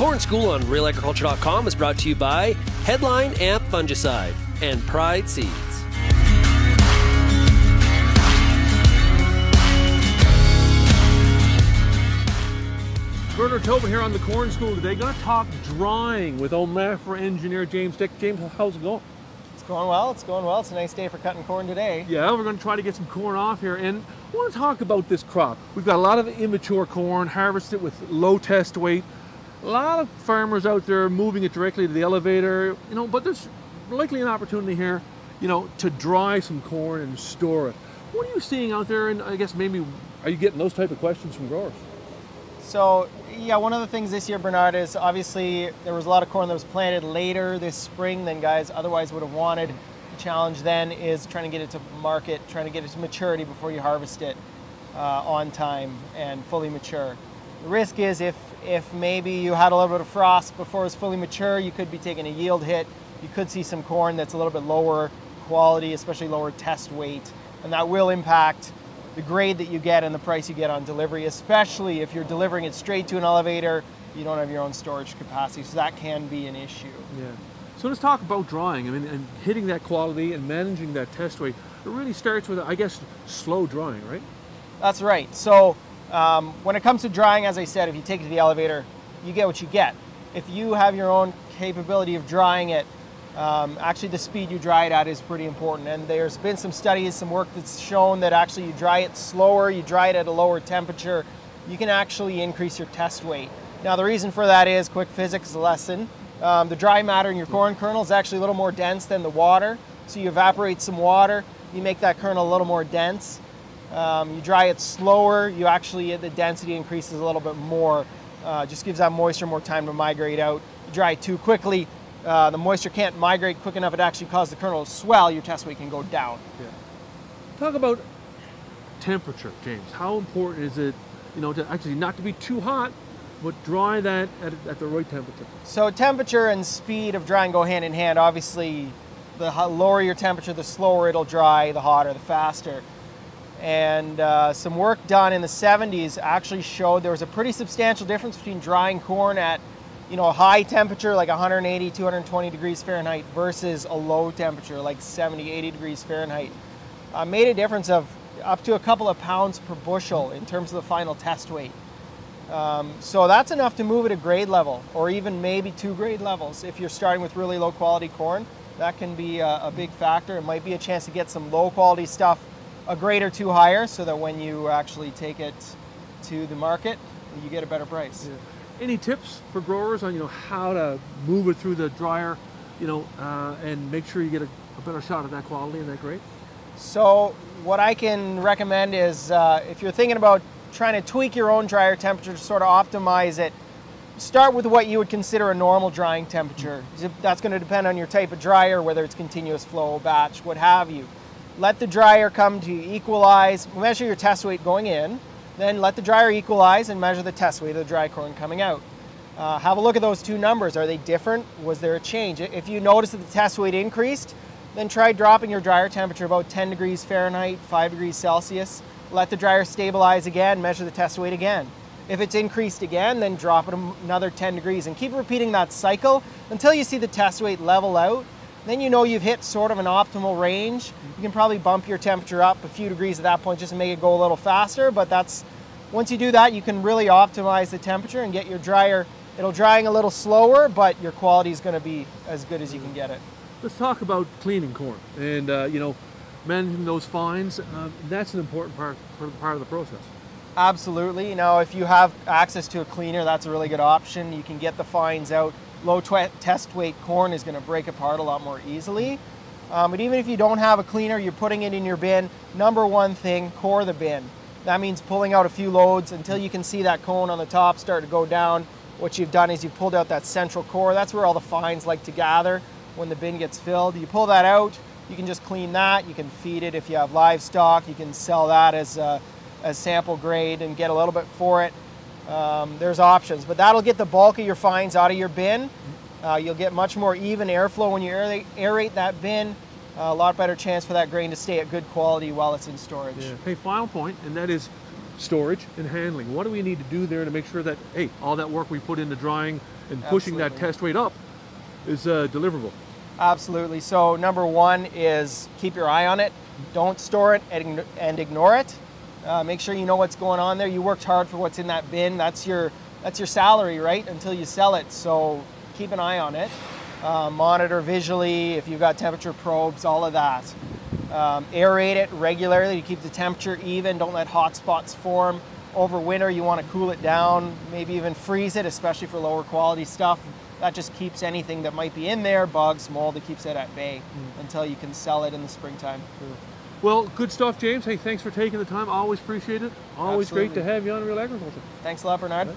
Corn School on RealAgriculture.com is brought to you by Headline Amp Fungicide and Pride Seeds. Bernard Tobin here on the Corn School today. Going to talk drawing with OMAFRA engineer James Dick. James, how's it going? It's going well. It's going well. It's a nice day for cutting corn today. Yeah, we're going to try to get some corn off here, and I want to talk about this crop. We've got a lot of immature corn, harvested with low test weight. A lot of farmers out there moving it directly to the elevator, you know. But there's likely an opportunity here, you know, to dry some corn and store it. What are you seeing out there? And I guess maybe are you getting those type of questions from growers? So yeah, one of the things this year, Bernard, is obviously there was a lot of corn that was planted later this spring than guys otherwise would have wanted. The challenge then is trying to get it to market, trying to get it to maturity before you harvest it on time and fully mature. The risk is if maybe you had a little bit of frost before it was fully mature, you could be taking a yield hit. You could see some corn that's a little bit lower quality, especially lower test weight, and that will impact the grade that you get and the price you get on delivery, especially if you're delivering it straight to an elevator, you don't have your own storage capacity, so that can be an issue. Yeah. So let's talk about drying. I mean, and hitting that quality and managing that test weight. It really starts with, I guess, slow drying, right? That's right. So when it comes to drying, as I said, if you take it to the elevator, you get what you get. If you have your own capability of drying it, actually the speed you dry it at is pretty important, and there's been some studies, some work that's shown that actually you dry it slower, you dry it at a lower temperature, you can actually increase your test weight. Now the reason for that is, quick physics lesson, the dry matter in your corn kernel is actually a little more dense than the water, so you evaporate some water, you make that kernel a little more dense, you dry it slower, you actually, the density increases a little bit more, just gives that moisture more time to migrate out. You dry it too quickly, the moisture can't migrate quick enough, it actually causes the kernel to swell, your test weight can go down. Yeah. Talk about temperature, James. How important is it, you know, to actually not to be too hot, but dry that at the right temperature? So temperature and speed of drying go hand in hand. Obviously, the lower your temperature, the slower it'll dry, the hotter, the faster. And some work done in the 70s actually showed there was a pretty substantial difference between drying corn at, you know, a high temperature like 180, 220 degrees Fahrenheit versus a low temperature like 70, 80 degrees Fahrenheit. Made a difference of up to a couple of pounds per bushel in terms of the final test weight. So that's enough to move it a grade level or even maybe two grade levels. If you're starting with really low quality corn, that can be a big factor. It might be a chance to get some low quality stuff a grade or two higher so that when you actually take it to the market, you get a better price. Yeah. Any tips for growers on, you know, how to move it through the dryer, you know, and make sure you get a better shot at that quality and that grade? So what I can recommend is if you're thinking about trying to tweak your own dryer temperature to sort of optimize it, start with what you would consider a normal drying temperature. That's going to depend on your type of dryer, whether it's continuous flow, batch, what have you. Let the dryer come to equalize, measure your test weight going in, then let the dryer equalize and measure the test weight of the dry corn coming out. Have a look at those two numbers. Are they different? Was there a change? If you notice that the test weight increased, then try dropping your dryer temperature about 10 degrees Fahrenheit, 5 degrees Celsius. Let the dryer stabilize again, measure the test weight again. If it's increased again, then drop it another 10 degrees and keep repeating that cycle until you see the test weight level out. Then you know you've hit sort of an optimal range. You can probably bump your temperature up a few degrees at that point just to make it go a little faster, but that's, once you do that, you can really optimize the temperature and get your dryer, it'll drying a little slower, but your quality is going to be as good as you can get it. Let's talk about cleaning corn and, you know, managing those fines. That's an important part of the process. Absolutely. You know, if you have access to a cleaner, that's a really good option. You can get the fines out. Low test weight corn is going to break apart a lot more easily. But even if you don't have a cleaner, you're putting it in your bin. Number one thing, core the bin. That means pulling out a few loads until you can see that cone on the top start to go down. What you've done is you've pulled out that central core. That's where all the fines like to gather when the bin gets filled. You pull that out, you can just clean that. You can feed it if you have livestock. You can sell that as sample grade and get a little bit for it. There's options, but that'll get the bulk of your fines out of your bin. You'll get much more even airflow when you aerate that bin. A lot better chance for that grain to stay at good quality while it's in storage. Yeah. Hey, final point, and that is storage and handling. What do we need to do there to make sure that, hey, all that work we put into drying and pushing that test weight up is deliverable? Absolutely. So number one is keep your eye on it. Don't store it and ignore it. Make sure you know what's going on there. You worked hard for what's in that bin. That's your salary, right? Until you sell it. So keep an eye on it. Monitor visually if you've got temperature probes, all of that. Aerate it regularly to keep the temperature even. Don't let hot spots form. Over winter, you want to cool it down, maybe even freeze it, especially for lower quality stuff. That just keeps anything that might be in there, bugs, mold, it keeps it at bay until you can sell it in the springtime. Well, good stuff, James. Hey, thanks for taking the time. Always appreciate it. Always great to have you on Real Agriculture. Thanks a lot, Bernard.